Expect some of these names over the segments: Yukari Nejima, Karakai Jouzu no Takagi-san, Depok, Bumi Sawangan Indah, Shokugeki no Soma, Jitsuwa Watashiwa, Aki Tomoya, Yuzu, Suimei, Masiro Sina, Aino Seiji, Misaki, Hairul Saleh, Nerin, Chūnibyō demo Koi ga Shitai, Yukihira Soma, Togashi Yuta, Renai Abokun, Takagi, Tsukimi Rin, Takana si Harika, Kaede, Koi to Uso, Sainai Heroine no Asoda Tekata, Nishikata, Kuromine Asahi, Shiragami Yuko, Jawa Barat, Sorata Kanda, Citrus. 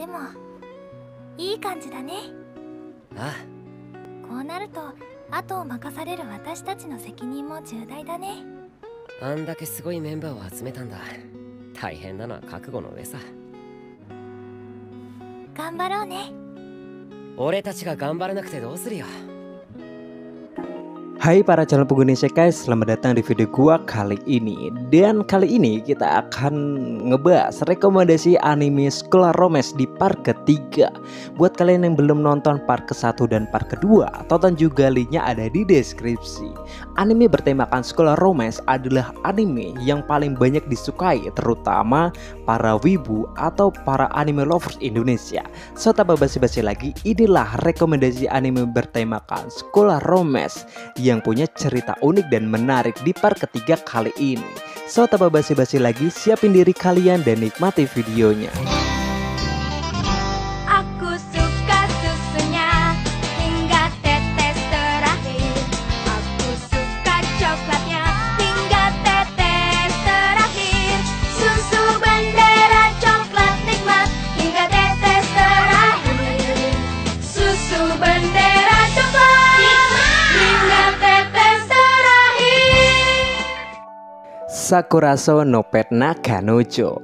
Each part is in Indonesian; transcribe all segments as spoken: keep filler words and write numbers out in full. でもいい感じだね。ああ、こうなると後を任される私たちの責任も重大だね。あんだけすごいメンバーを集めたんだ。大変なのは覚悟の上さ。頑張ろうね。俺たちが頑張らなくてどうするよ。Hai para channel pengguna isekai, selamat datang di video gua kali ini. Dan kali ini kita akan ngebahas rekomendasi anime Sekolah Romance di part ketiga. Buat kalian yang belum nonton part ke satu dan part kedua, tonton juga, linknya ada di deskripsi. Anime bertemakan Sekolah Romance adalah anime yang paling banyak disukai, terutama para wibu atau para anime lovers Indonesia. So tanpa basa-basi lagi, inilah rekomendasi anime bertemakan Sekolah Romance yang punya cerita unik dan menarik di part ketiga kali ini. So tanpa basi-basi lagi, siapin diri kalian dan nikmati videonya. Aku suka susunya hingga tetes terakhir. Aku suka coklatnya hingga tetes terakhir. Susu bendera coklat nikmat hingga tetes terakhir. Susu bendera coklat. Sakuraso no Petna Ganojo.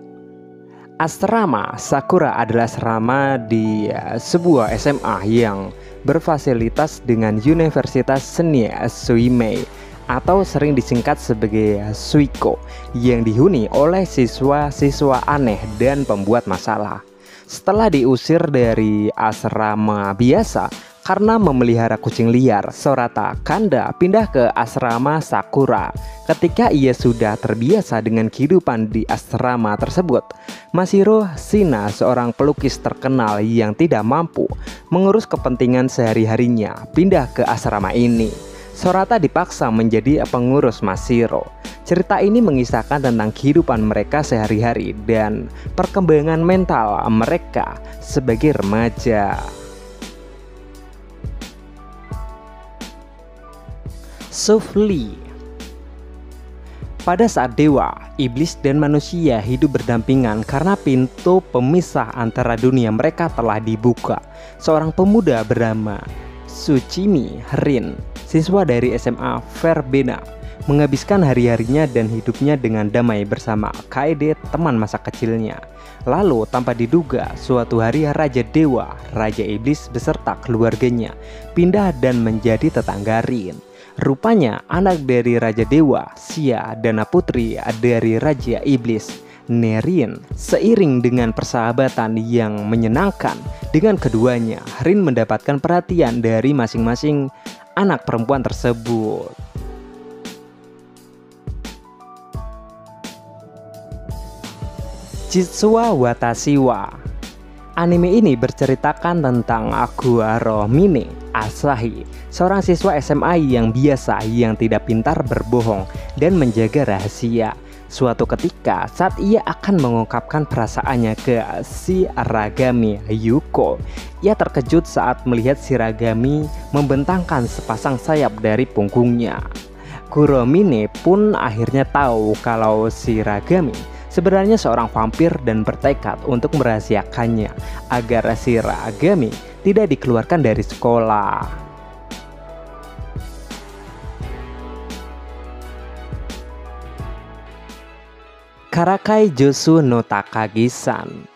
Asrama Sakura adalah asrama di sebuah S M A yang berfasilitas dengan Universitas Seni Suimei atau sering disingkat sebagai Suiko, yang dihuni oleh siswa-siswa aneh dan pembuat masalah. Setelah diusir dari asrama biasa karena memelihara kucing liar, Sorata Kanda pindah ke asrama Sakura. Ketika ia sudah terbiasa dengan kehidupan di asrama tersebut, Masiro Sina, seorang pelukis terkenal yang tidak mampu mengurus kepentingan sehari-harinya, pindah ke asrama ini. Sorata dipaksa menjadi pengurus Masiro. Cerita ini mengisahkan tentang kehidupan mereka sehari-hari dan perkembangan mental mereka sebagai remaja. Sufli. Pada saat dewa, iblis dan manusia hidup berdampingan karena pintu pemisah antara dunia mereka telah dibuka. Seorang pemuda bernama Tsukimi Rin, siswa dari S M A Verbena, menghabiskan hari-harinya dan hidupnya dengan damai bersama Kaede, teman masa kecilnya. Lalu tanpa diduga, suatu hari Raja Dewa, Raja Iblis beserta keluarganya pindah dan menjadi tetangga Rin. Rupanya anak dari Raja Dewa, Sia Dana, putri dari Raja Iblis, Nerin. Seiring dengan persahabatan yang menyenangkan dengan keduanya, Rin mendapatkan perhatian dari masing-masing anak perempuan tersebut. Jitsuwa Watashiwa. Anime ini berceritakan tentang Kuromine Asahi, seorang siswa S M A yang biasa, yang tidak pintar berbohong dan menjaga rahasia. Suatu ketika saat ia akan mengungkapkan perasaannya ke Shiragami Yuko, ia terkejut saat melihat Shiragami membentangkan sepasang sayap dari punggungnya. Kuromine pun akhirnya tahu kalau Shiragami sebenarnya seorang vampir dan bertekad untuk merahasiakannya agar Shiragami tidak dikeluarkan dari sekolah. Karakai Jouzu no Takagi-san.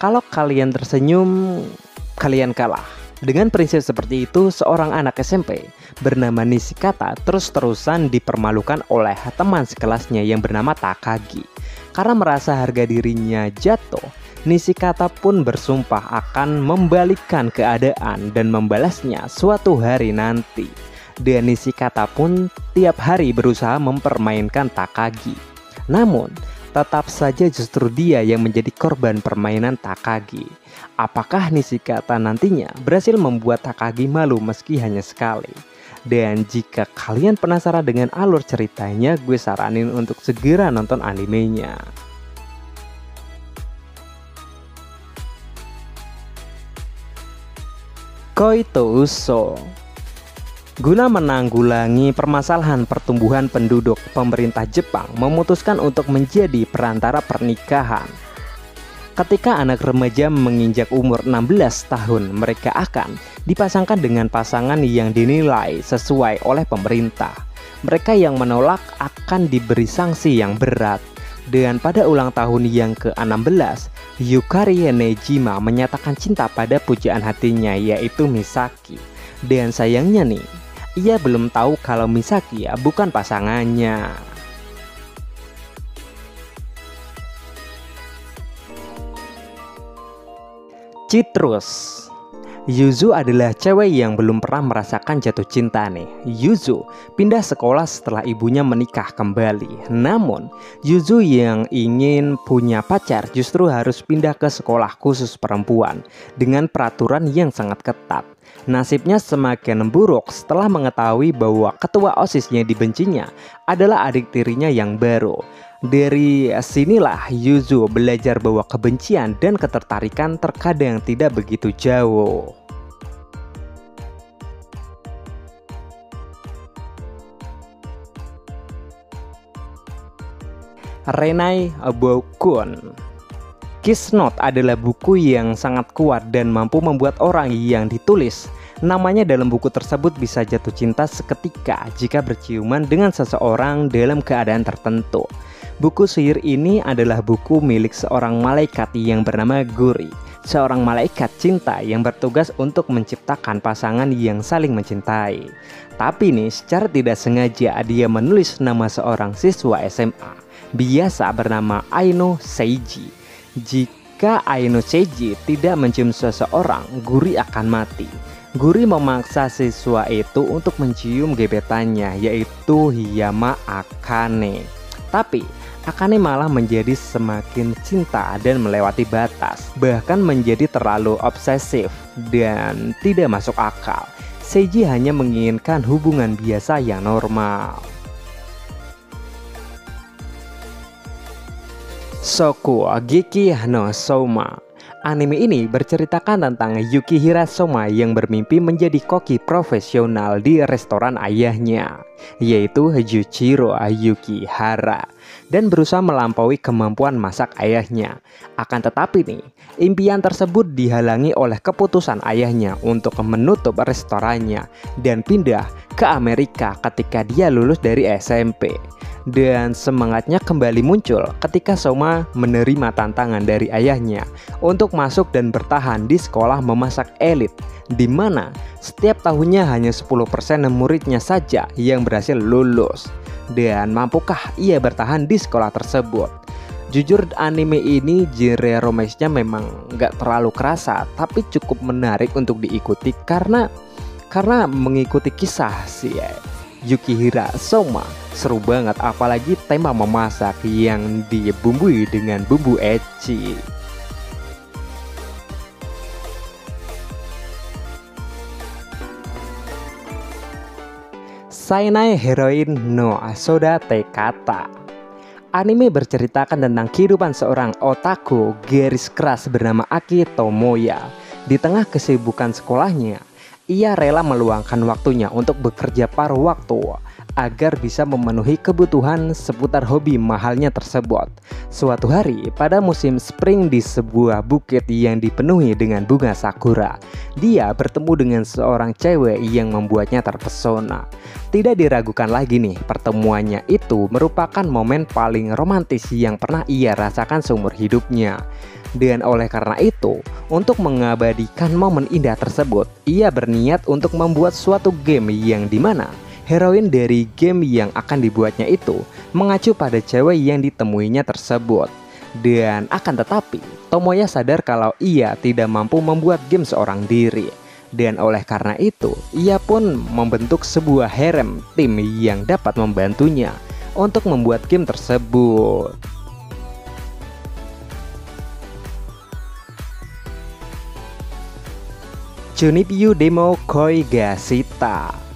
Kalau kalian tersenyum, kalian kalah. Dengan prinsip seperti itu, seorang anak S M P bernama Nishikata terus-terusan dipermalukan oleh teman sekelasnya yang bernama Takagi. Karena merasa harga dirinya jatuh, Nishikata pun bersumpah akan membalikkan keadaan dan membalasnya suatu hari nanti. Dan Nishikata pun tiap hari berusaha mempermainkan Takagi. Namun, tetap saja justru dia yang menjadi korban permainan Takagi. Apakah Nishikata nantinya berhasil membuat Takagi malu meski hanya sekali? Dan jika kalian penasaran dengan alur ceritanya, gue saranin untuk segera nonton animenya. Koi to Uso. Guna menanggulangi permasalahan pertumbuhan penduduk, pemerintah Jepang memutuskan untuk menjadi perantara pernikahan. Ketika anak remaja menginjak umur enam belas tahun, mereka akan dipasangkan dengan pasangan yang dinilai sesuai oleh pemerintah. Mereka yang menolak akan diberi sanksi yang berat. Dan pada ulang tahun yang ke enam belas, Yukari Nejima menyatakan cinta pada pujaan hatinya, yaitu Misaki. Dan sayangnya nih, ia belum tahu kalau Misaki ya bukan pasangannya. Citrus. Yuzu adalah cewek yang belum pernah merasakan jatuh cinta nih. Yuzu pindah sekolah setelah ibunya menikah kembali. Namun, Yuzu yang ingin punya pacar justru harus pindah ke sekolah khusus perempuan dengan peraturan yang sangat ketat. Nasibnya semakin buruk setelah mengetahui bahwa ketua OSIS yang dibencinya adalah adik tirinya yang baru. Dari sinilah Yuzu belajar bahwa kebencian dan ketertarikan terkadang tidak begitu jauh. Renai Abokun. Kiss Note adalah buku yang sangat kuat dan mampu membuat orang yang ditulis namanya dalam buku tersebut bisa jatuh cinta seketika jika berciuman dengan seseorang dalam keadaan tertentu. Buku sihir ini adalah buku milik seorang malaikat yang bernama Guri, seorang malaikat cinta yang bertugas untuk menciptakan pasangan yang saling mencintai. Tapi nih, secara tidak sengaja dia menulis nama seorang siswa S M A biasa bernama Aino Seiji. Jika Aino Seiji tidak mencium seseorang, Guri akan mati. Guri memaksa siswa itu untuk mencium gebetannya, yaitu Hiyama Akane. Tapi Akane malah menjadi semakin cinta dan melewati batas, bahkan menjadi terlalu obsesif dan tidak masuk akal. Seiji hanya menginginkan hubungan biasa yang normal. Shokugeki no Soma. Anime ini berceritakan tentang Yukihira Soma yang bermimpi menjadi koki profesional di restoran ayahnya, yaitu Joichiro Ayukihara, dan berusaha melampaui kemampuan masak ayahnya. Akan tetapi nih, impian tersebut dihalangi oleh keputusan ayahnya untuk menutup restorannya dan pindah ke Amerika ketika dia lulus dari S M P. Dan semangatnya kembali muncul ketika Soma menerima tantangan dari ayahnya untuk masuk dan bertahan di sekolah memasak elit, di mana setiap tahunnya hanya sepuluh persen muridnya saja yang berhasil lulus. Dan mampukah ia bertahan di sekolah tersebut? Jujur, anime ini genre romance-nya memang nggak terlalu kerasa, tapi cukup menarik untuk diikuti karena karena mengikuti kisah si Yukihira Soma. Seru banget, apalagi tema memasak yang dibumbui dengan bumbu ecchi. Sainai Heroine no Asoda Tekata. Anime berceritakan tentang kehidupan seorang otaku garis keras bernama Aki Tomoya. Di tengah kesibukan sekolahnya, ia rela meluangkan waktunya untuk bekerja paruh waktu agar bisa memenuhi kebutuhan seputar hobi mahalnya tersebut. Suatu hari, pada musim spring di sebuah bukit yang dipenuhi dengan bunga sakura, dia bertemu dengan seorang cewek yang membuatnya terpesona. Tidak diragukan lagi nih, pertemuannya itu merupakan momen paling romantis yang pernah ia rasakan seumur hidupnya. Dan oleh karena itu, untuk mengabadikan momen indah tersebut, ia berniat untuk membuat suatu game yang dimana heroin dari game yang akan dibuatnya itu mengacu pada cewek yang ditemuinya tersebut. Dan akan tetapi, Tomoya sadar kalau ia tidak mampu membuat game seorang diri. Dan oleh karena itu, ia pun membentuk sebuah harem tim yang dapat membantunya untuk membuat game tersebut. Chūnibyō demo Koi ga Shitai.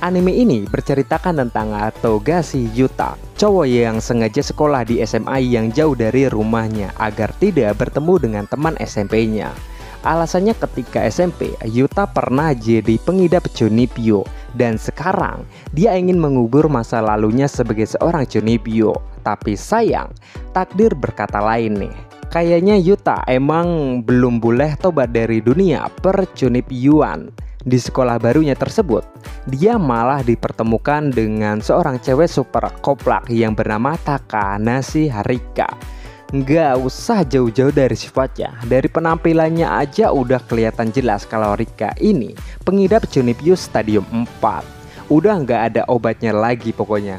Anime ini berceritakan tentang Togashi Yuta, cowok yang sengaja sekolah di S M A yang jauh dari rumahnya agar tidak bertemu dengan teman S M P-nya. Alasannya ketika S M P, Yuta pernah jadi pengidap Chūnibyō dan sekarang dia ingin mengubur masa lalunya sebagai seorang Chūnibyō. Tapi sayang, takdir berkata lain nih. Kayaknya Yuta emang belum boleh tobat dari dunia percunibiyuan. Di sekolah barunya tersebut, dia malah dipertemukan dengan seorang cewek super koplak yang bernama Takana si Harika. Nggak usah jauh-jauh dari sifatnya, dari penampilannya aja udah kelihatan jelas kalau Rika ini pengidap Chūnibyō Stadium empat. Udah nggak ada obatnya lagi pokoknya.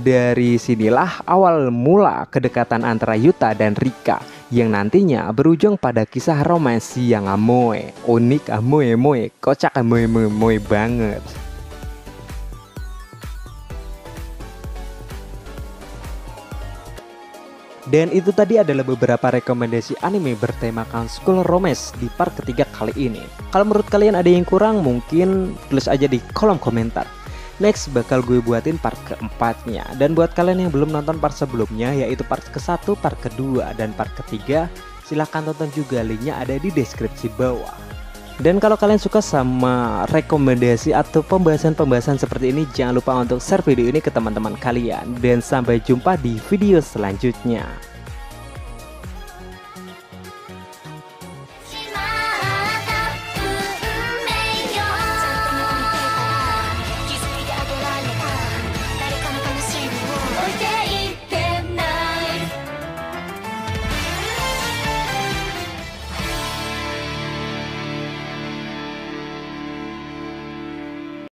Dari sinilah awal mula kedekatan antara Yuta dan Rika, yang nantinya berujung pada kisah romansi yang amoe, unik amoe moe, kocak amoe moe, moe banget. Dan itu tadi adalah beberapa rekomendasi anime bertemakan school romance di part ketiga kali ini. Kalau menurut kalian ada yang kurang, mungkin tulis aja di kolom komentar. Next bakal gue buatin part keempatnya. Dan buat kalian yang belum nonton part sebelumnya, yaitu part kesatu, part kedua, dan part ketiga, silahkan tonton juga, linknya ada di deskripsi bawah. Dan kalau kalian suka sama rekomendasi atau pembahasan-pembahasan seperti ini, jangan lupa untuk share video ini ke teman-teman kalian. Dan sampai jumpa di video selanjutnya.